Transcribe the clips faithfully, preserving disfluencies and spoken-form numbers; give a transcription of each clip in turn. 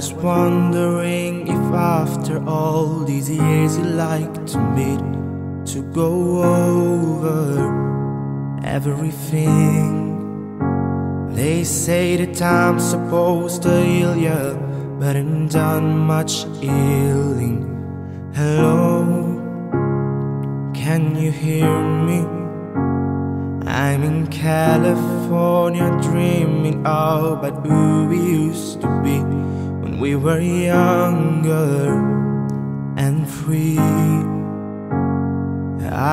was wondering if after all these years you'd like to meet, to go over everything. They say that time's supposed to heal ya, but ain't done much healing. Hello, can you hear me? I'm in California dreaming about who we used to be when we were younger and free.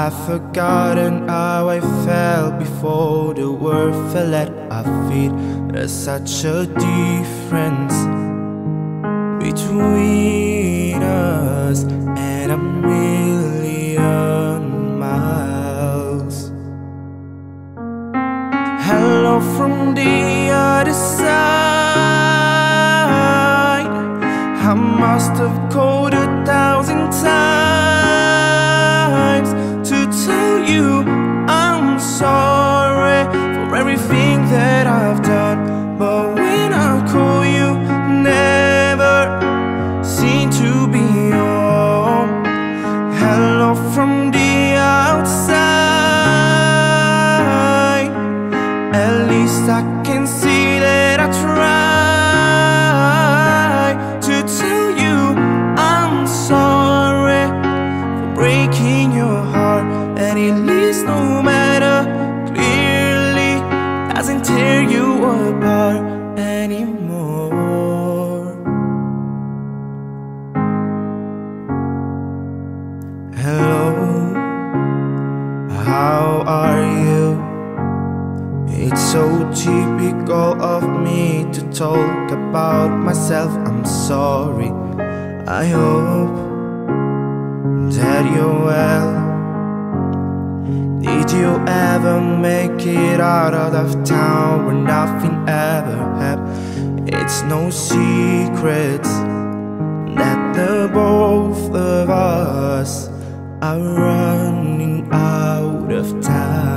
I've forgotten how I felt before the world fell at our feet. There's such a difference between us and a million miles. Hello from the other side. I must have called a thousand times to tell you I'm sorry for everything that I've done, but when I call you, never seem to be home. Hello from the outside. At least I can see that I try to tell you I'm sorry for breaking your heart, and at least no matter clearly doesn't tear you apart anymore. Hello, how are you? It's so typical of me to talk about myself. I'm sorry, I hope that you're well. Did you ever make it out of town where nothing ever happened? It's no secret that the both of us are running out of time.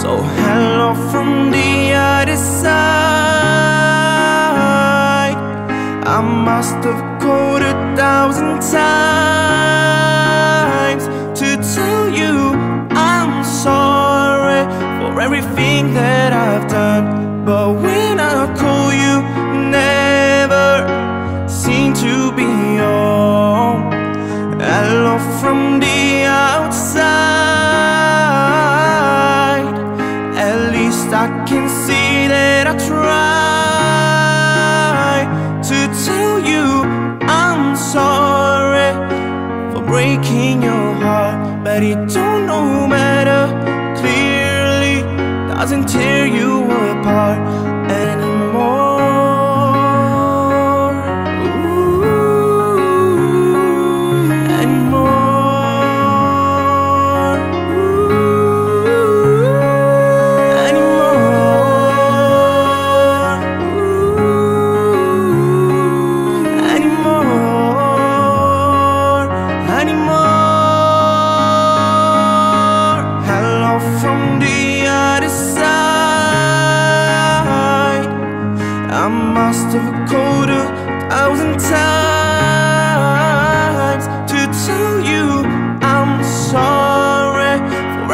So hello from the other side. I must have called a thousand times to tell you I'm sorry for everything that I've done, but when I call you, never seem to be on. Hello from the outside. At least I can see that I try to tell you I'm sorry for breaking your heart, but it don't no matter clearly doesn't tear you apart anymore.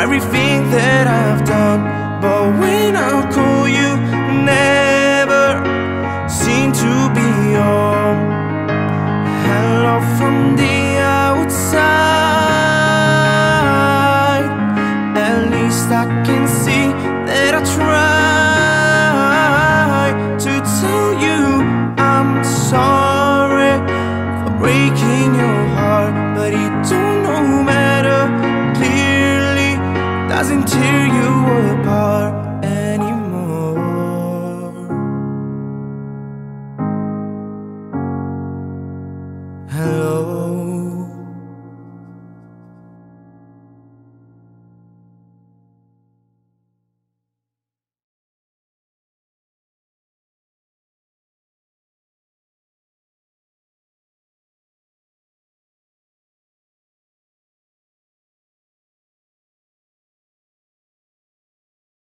Everything that I've done, but when I call you, never seem to be home. Hello from the outside. At least I can see that I try to tell you I'm sorry for breaking your heart, but it don't no matter doesn't tear you apart anymore. Hello.